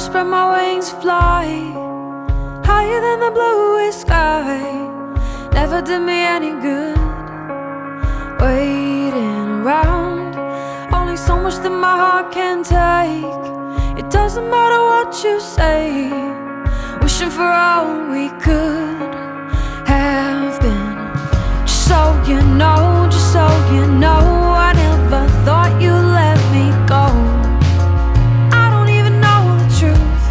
spread my wings, fly higher than the bluest sky. Never did me any good waiting around. Only so much that my heart can take. It doesn't matter what you say. Wishing for all we could have been. Just so you know, just so you know, I never thought you'd let me go. I don't even know the truth.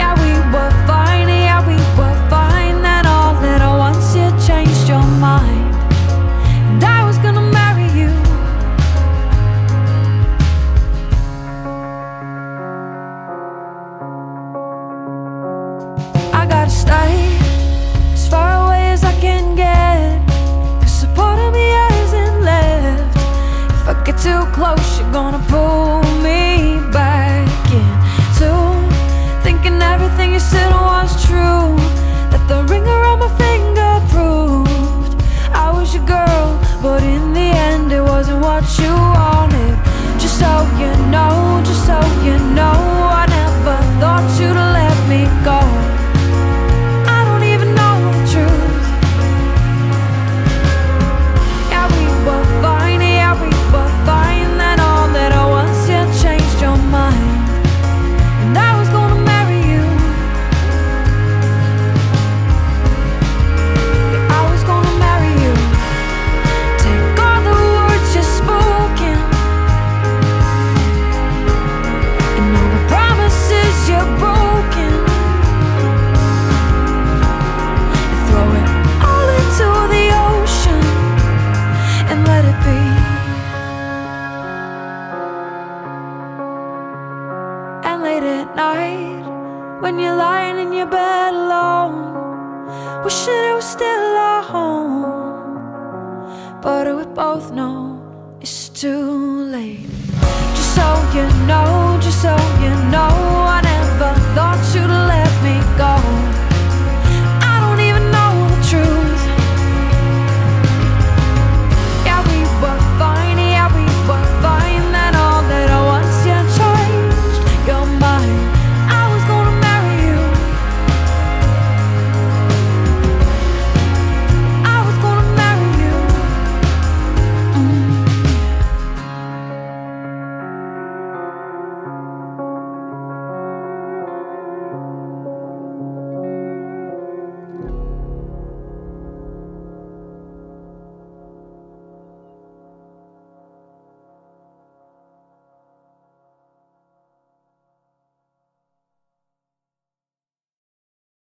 Yeah, we were fine, yeah, we were fine. Then all that I once you changed your mind. And I was gonna marry you. I gotta stay as far away as I can get, 'cause a part of me isn't left. If I get too close, you're gonna pull me back in too. Thinking everything you said was true, that the ring around my finger proved I was your girl, but in the end it wasn't what you wanted. Just so you know, just so you know, I never thought you'd let me go. When you're lying in your bed alone, wishing it was still our home, but we both know it's too late. Just so you know, just so you know, I never thought you'd let me go.